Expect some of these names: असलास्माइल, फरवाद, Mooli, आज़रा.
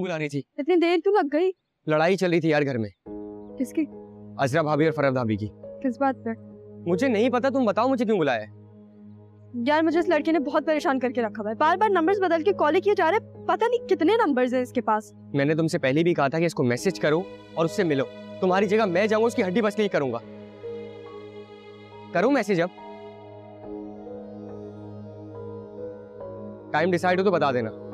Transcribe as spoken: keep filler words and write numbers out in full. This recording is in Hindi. लड्डू बुलानी थी। इतनी देर तो लग गई। लड़ाई चल रही थी यार घर में। किसकी? आज़रा भाभी और फरवाद भाभी की। किस बात पे? मुझे नहीं पता, तुम बताओ मुझे क्यों बुलाया है। यार मुझे इस लड़के ने बहुत परेशान करके रखा है, बार बार नंबर्स बदल के कॉल किए जा रहे हैं, पता नहीं कितने नंबर्स हैं इसके पास। मैंने तुमसे पहले भी कहा था कि इसको मैसेज करो और उससे मिलो। तुम्हारी जगह मैं जाऊंगा, उसकी हड्डी बस नहीं करूंगा। करो मैसेज, अब टाइम डिसाइड हो तो बता देना।